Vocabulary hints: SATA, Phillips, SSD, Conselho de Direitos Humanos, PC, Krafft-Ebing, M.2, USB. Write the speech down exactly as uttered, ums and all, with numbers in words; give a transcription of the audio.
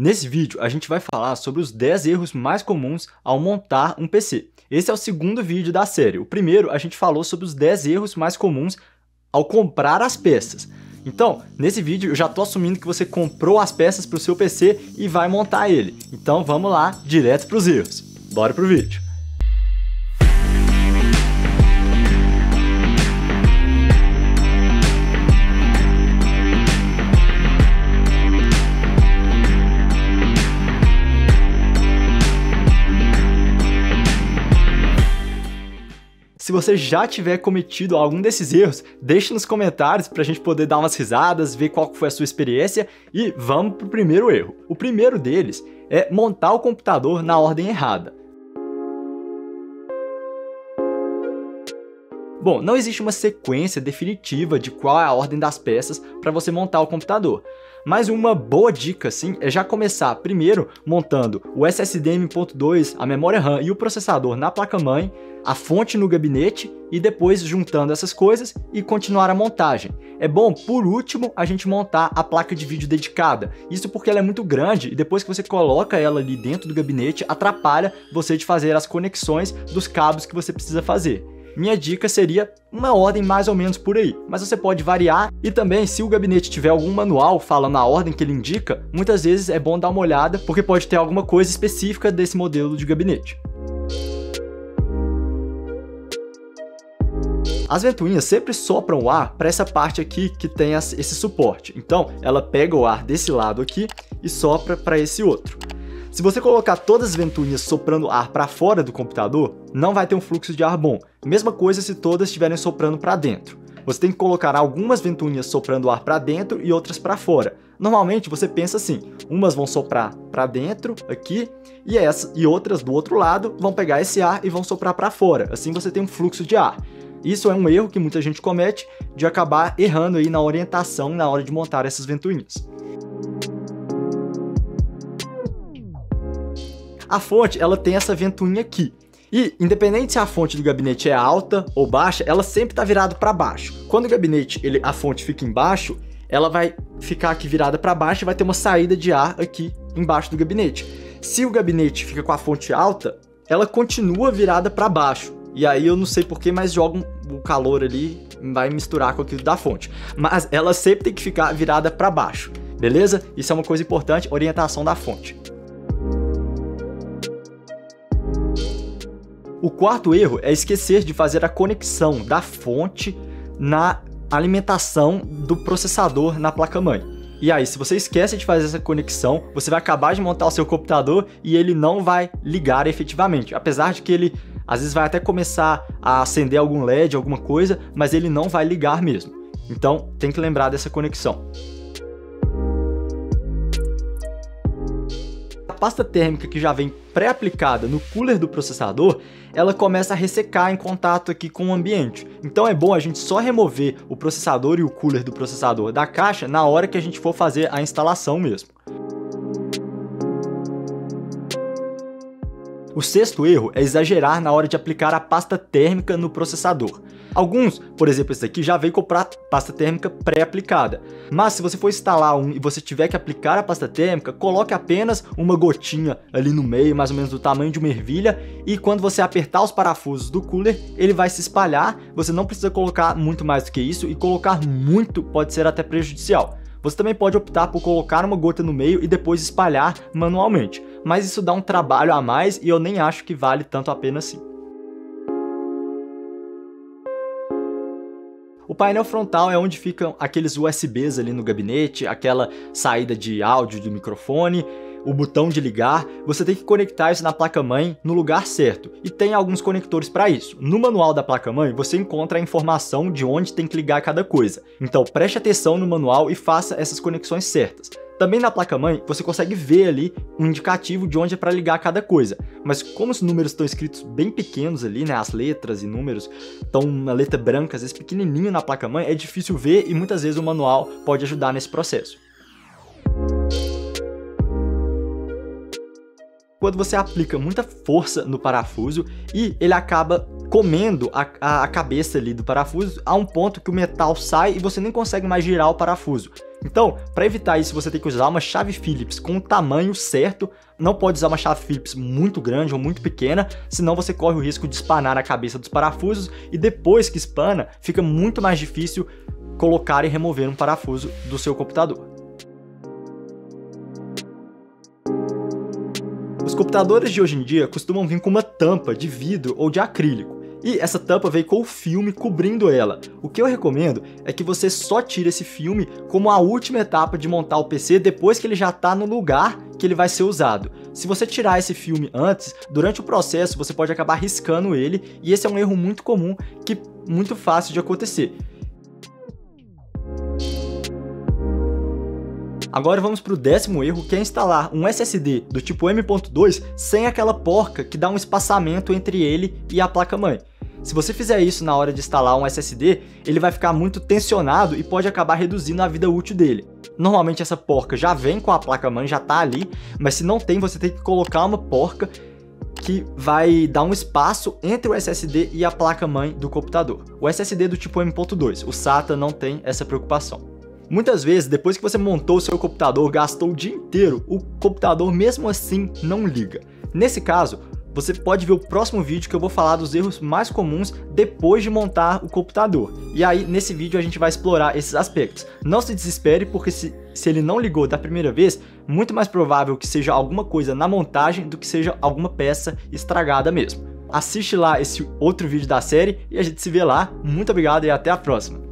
Nesse vídeo, a gente vai falar sobre os dez erros mais comuns ao montar um P C. Esse é o segundo vídeo da série. O primeiro, a gente falou sobre os dez erros mais comuns ao comprar as peças. Então, nesse vídeo, eu já estou assumindo que você comprou as peças para o seu P C e vai montar ele. Então, vamos lá, direto para os erros. Bora para o vídeo. Se você já tiver cometido algum desses erros, deixe nos comentários para a gente poder dar umas risadas, ver qual foi a sua experiência e vamos para o primeiro erro. O primeiro deles é montar o computador na ordem errada. Bom, não existe uma sequência definitiva de qual é a ordem das peças para você montar o computador, mas uma boa dica sim é já começar primeiro montando o S S D M ponto dois, a memória RAM e o processador na placa-mãe, a fonte no gabinete e depois juntando essas coisas e continuar a montagem. É bom, por último, a gente montar a placa de vídeo dedicada, isso porque ela é muito grande e depois que você coloca ela ali dentro do gabinete, atrapalha você de fazer as conexões dos cabos que você precisa fazer. Minha dica seria uma ordem mais ou menos por aí, mas você pode variar e também se o gabinete tiver algum manual falando a ordem que ele indica, muitas vezes é bom dar uma olhada porque pode ter alguma coisa específica desse modelo de gabinete. As ventoinhas sempre sopram o ar para essa parte aqui que tem esse suporte, então ela pega o ar desse lado aqui e sopra para esse outro. Se você colocar todas as ventoinhas soprando ar para fora do computador, não vai ter um fluxo de ar bom. Mesma coisa se todas estiverem soprando para dentro. Você tem que colocar algumas ventoinhas soprando ar para dentro e outras para fora. Normalmente você pensa assim, umas vão soprar para dentro, aqui, e, essa, e outras do outro lado vão pegar esse ar e vão soprar para fora. Assim você tem um fluxo de ar. Isso é um erro que muita gente comete de acabar errando aí na orientação na hora de montar essas ventoinhas. A fonte, ela tem essa ventoinha aqui. E, independente se a fonte do gabinete é alta ou baixa, ela sempre tá virada para baixo. Quando o gabinete, ele, a fonte fica embaixo, ela vai ficar aqui virada para baixo e vai ter uma saída de ar aqui embaixo do gabinete. Se o gabinete fica com a fonte alta, ela continua virada para baixo. E aí eu não sei porquê, mas jogam o calor ali, vai misturar com aquilo da fonte. Mas ela sempre tem que ficar virada para baixo, beleza? Isso é uma coisa importante, orientação da fonte. O quarto erro é esquecer de fazer a conexão da fonte na alimentação do processador na placa-mãe. E aí, se você esquece de fazer essa conexão, você vai acabar de montar o seu computador e ele não vai ligar efetivamente. Apesar de que ele, às vezes, vai até começar a acender algum L E D, alguma coisa, mas ele não vai ligar mesmo. Então, tem que lembrar dessa conexão. A pasta térmica que já vem pré-aplicada no cooler do processador, ela começa a ressecar em contato aqui com o ambiente. Então é bom a gente só remover o processador e o cooler do processador da caixa na hora que a gente for fazer a instalação mesmo. O sexto erro é exagerar na hora de aplicar a pasta térmica no processador. Alguns, por exemplo esse daqui, já vem com pasta térmica pré-aplicada. Mas se você for instalar um e você tiver que aplicar a pasta térmica, coloque apenas uma gotinha ali no meio, mais ou menos do tamanho de uma ervilha, e quando você apertar os parafusos do cooler, ele vai se espalhar, você não precisa colocar muito mais do que isso, e colocar muito pode ser até prejudicial. Você também pode optar por colocar uma gota no meio e depois espalhar manualmente, mas isso dá um trabalho a mais e eu nem acho que vale tanto a pena assim. O painel frontal é onde ficam aqueles U S Bs ali no gabinete, aquela saída de áudio do microfone, o botão de ligar. Você tem que conectar isso na placa-mãe no lugar certo e tem alguns conectores para isso. No manual da placa-mãe você encontra a informação de onde tem que ligar cada coisa, então preste atenção no manual e faça essas conexões certas. Também na placa-mãe você consegue ver ali um indicativo de onde é para ligar cada coisa, mas como os números estão escritos bem pequenos ali, né, as letras e números estão na letra branca, às vezes pequenininho na placa-mãe, é difícil ver e muitas vezes o manual pode ajudar nesse processo. Quando você aplica muita força no parafuso e ele acaba comendo a, a, a cabeça ali do parafuso a um ponto que o metal sai e você nem consegue mais girar o parafuso. Então, para evitar isso, você tem que usar uma chave Phillips com o tamanho certo. Não pode usar uma chave Phillips muito grande ou muito pequena, senão você corre o risco de espanar a cabeça dos parafusos e depois que espana, fica muito mais difícil colocar e remover um parafuso do seu computador. Os computadores de hoje em dia costumam vir com uma tampa de vidro ou de acrílico. E essa tampa veio com o filme cobrindo ela. O que eu recomendo é que você só tire esse filme como a última etapa de montar o P C depois que ele já está no lugar que ele vai ser usado. Se você tirar esse filme antes, durante o processo você pode acabar riscando ele, e esse é um erro muito comum que é muito fácil de acontecer. Agora vamos para o décimo erro, que é instalar um S S D do tipo M ponto dois sem aquela porca que dá um espaçamento entre ele e a placa-mãe. Se você fizer isso na hora de instalar um S S D, ele vai ficar muito tensionado e pode acabar reduzindo a vida útil dele. Normalmente essa porca já vem com a placa-mãe, já está ali, mas se não tem, você tem que colocar uma porca que vai dar um espaço entre o S S D e a placa-mãe do computador. O S S D do tipo M ponto dois, o SATA não tem essa preocupação. Muitas vezes, depois que você montou o seu computador, gastou o dia inteiro, o computador mesmo assim não liga. Nesse caso, você pode ver o próximo vídeo que eu vou falar dos erros mais comuns depois de montar o computador. E aí, nesse vídeo a gente vai explorar esses aspectos. Não se desespere, porque se, se ele não ligou da primeira vez, muito mais provável que seja alguma coisa na montagem do que seja alguma peça estragada mesmo. Assiste lá esse outro vídeo da série e a gente se vê lá. Muito obrigado e até a próxima!